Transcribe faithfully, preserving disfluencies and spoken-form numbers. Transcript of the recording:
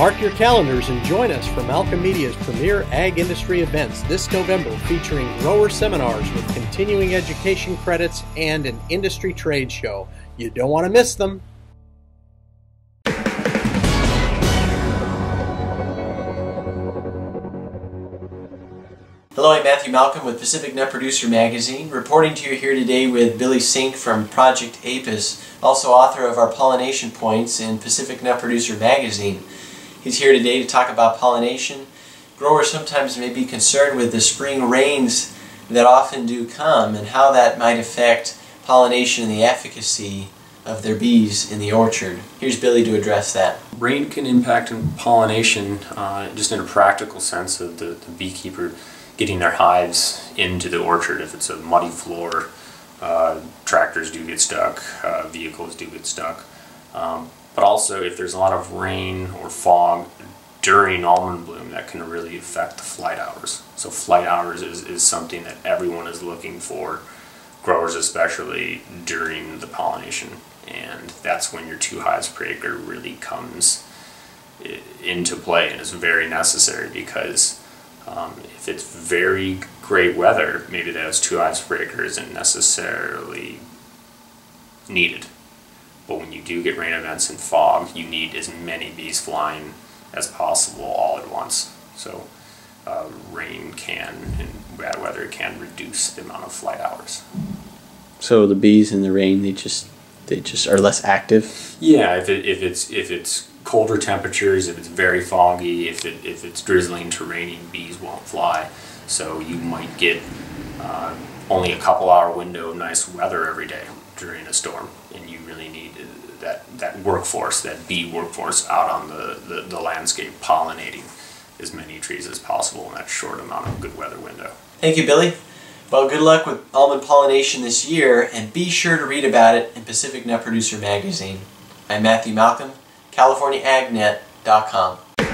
Mark your calendars and join us for Malcolm Media's premier ag industry events this November, featuring grower seminars with continuing education credits and an industry trade show. You don't want to miss them. Hello, I'm Matthew Malcolm with Pacific Nut Producer Magazine, reporting to you here today with Billy Synk from Project A P I S, also author of our Pollination Points in Pacific Nut Producer Magazine. He's here today to talk about pollination. Growers sometimes may be concerned with the spring rains that often do come and how that might affect pollination and the efficacy of their bees in the orchard. Here's Billy to address that. Rain can impact pollination uh, just in a practical sense of the, the beekeeper getting their hives into the orchard. If it's a muddy floor, uh, tractors do get stuck, uh, vehicles do get stuck. Um, but also if there's a lot of rain or fog during almond bloom, that can really affect the flight hours. So flight hours is, is something that everyone is looking for, growers especially, during the pollination. And that's when your two hives per acre really comes into play and is very necessary, because um, if it's very gray weather, maybe those two hives per acre isn't necessarily needed. But when you do get rain events and fog, you need as many bees flying as possible all at once. So uh, rain can, and bad weather can, reduce the amount of flight hours. So the bees in the rain, they just they just are less active? Yeah, if it, if it's if it's colder temperatures, if it's very foggy, if it if it's drizzling to raining, bees won't fly. So you might get uh, only a couple hour window of nice weather every day during a storm, and you really need that that workforce, that bee workforce, out on the, the, the landscape pollinating as many trees as possible in that short amount of good weather window. Thank you, Billy. Well, good luck with almond pollination this year, and be sure to read about it in Pacific Nut Producer Magazine. I'm Matthew Malcolm, California Ag Net dot com.